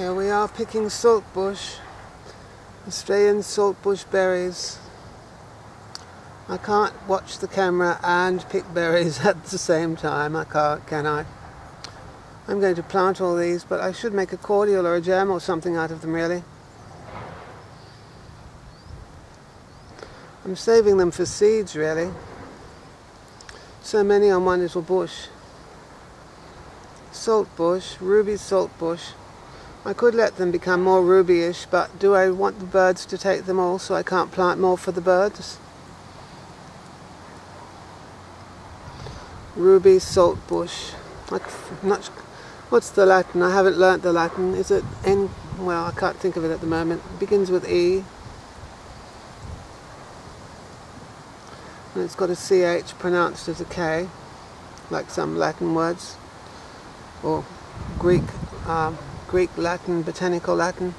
Here we are picking saltbush, Australian saltbush berries. I can't watch the camera and pick berries at the same time, can I? I'm going to plant all these, but I should make a cordial or a jam or something out of them really. I'm saving them for seeds really. So many on one little bush. Saltbush, ruby saltbush. I could let them become more rubyish, but do I want the birds to take them all so I can't plant more for the birds? Ruby saltbush. What's the Latin? I haven't learnt the Latin. Is it N? Well, I can't think of it at the moment. It begins with E. And it's got a CH pronounced as a K, like some Latin words, or Greek. Greek Latin, botanical Latin,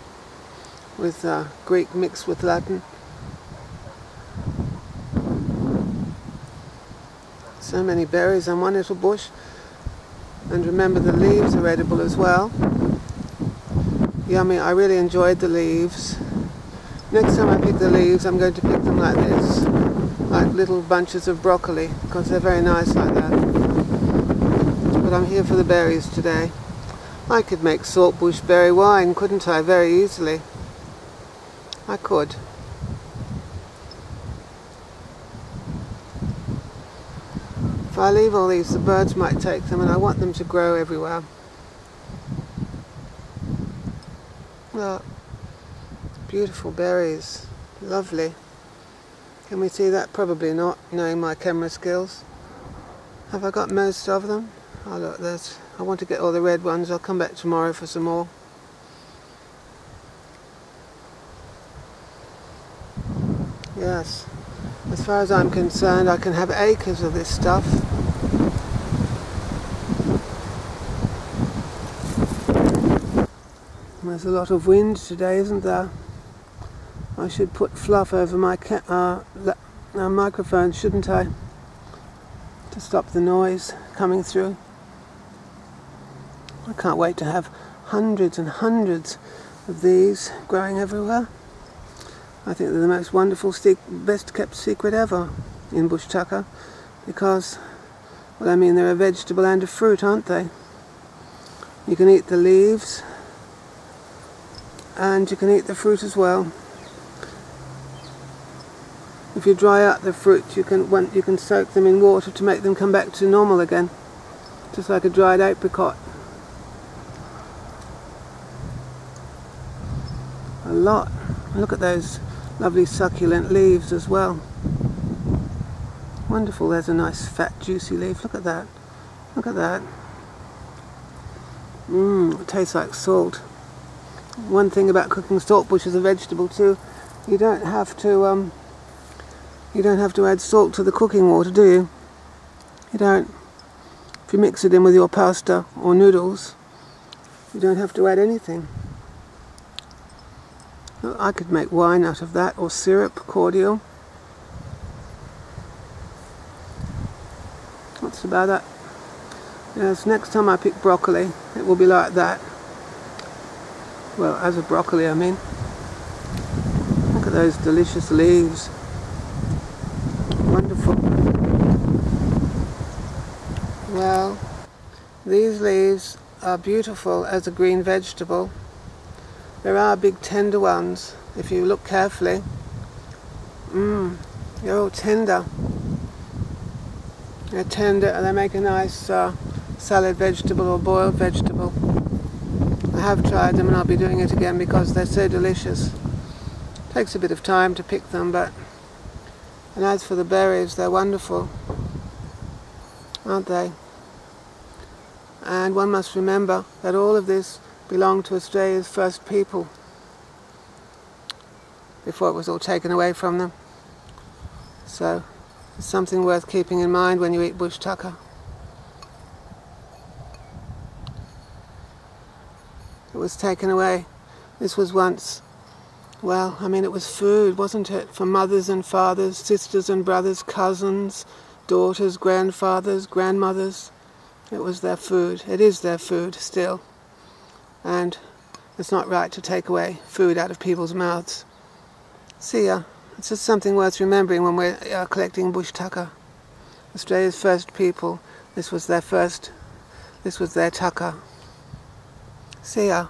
with Greek mixed with Latin. So many berries on one little bush, and remember the leaves are edible as well. Yummy, I really enjoyed the leaves. Next time I pick the leaves, I'm going to pick them like this, like little bunches of broccoli, because they're very nice like that. But I'm here for the berries today. I could make saltbush berry wine, couldn't I, very easily? I could. If I leave all these, the birds might take them, and I want them to grow everywhere. Look, beautiful berries, lovely. Can we see that? Probably not, knowing my camera skills. Have I got most of them? Oh look, I want to get all the red ones. I'll come back tomorrow for some more. Yes, as far as I'm concerned, I can have acres of this stuff. There's a lot of wind today, isn't there? I should put fluff over my microphone, shouldn't I? To stop the noise coming through. I can't wait to have hundreds and hundreds of these growing everywhere. I think they're the most wonderful, best kept secret ever in bush tucker, because, well, I mean, they're a vegetable and a fruit, aren't they? You can eat the leaves and you can eat the fruit as well. If you dry out the fruit, you can soak them in water to make them come back to normal again, just like a dried apricot. A lot. Look at those lovely succulent leaves as well. Wonderful, there's a nice fat juicy leaf. Look at that. Look at that. It tastes like salt. One thing about cooking saltbush as a vegetable too, you don't have to add salt to the cooking water, do you? You don't. If you mix it in with your pasta or noodles, you don't have to add anything. I could make wine out of that, or syrup, cordial. That's about that. Yes, next time I pick broccoli, it will be like that. Well, as a broccoli, I mean. Look at those delicious leaves. Wonderful. Well, these leaves are beautiful as a green vegetable. There are big tender ones, if you look carefully. They're all tender. They're tender and they make a nice salad vegetable or boiled vegetable. I have tried them and I'll be doing it again because they're so delicious. Takes a bit of time to pick them, but... And as for the berries, they're wonderful, aren't they? And one must remember that all of this belonged to Australia's first people before it was all taken away from them. So it's something worth keeping in mind when you eat bush tucker. It was taken away. This was once, well, I mean, it was food, wasn't it? For mothers and fathers, sisters and brothers, cousins, daughters, grandfathers, grandmothers. It was their food. It is their food still. And It's not right to take away food out of people's mouths. See ya. It's just something worth remembering when we're collecting bush tucker. Australia's first people, this was their tucker. See ya.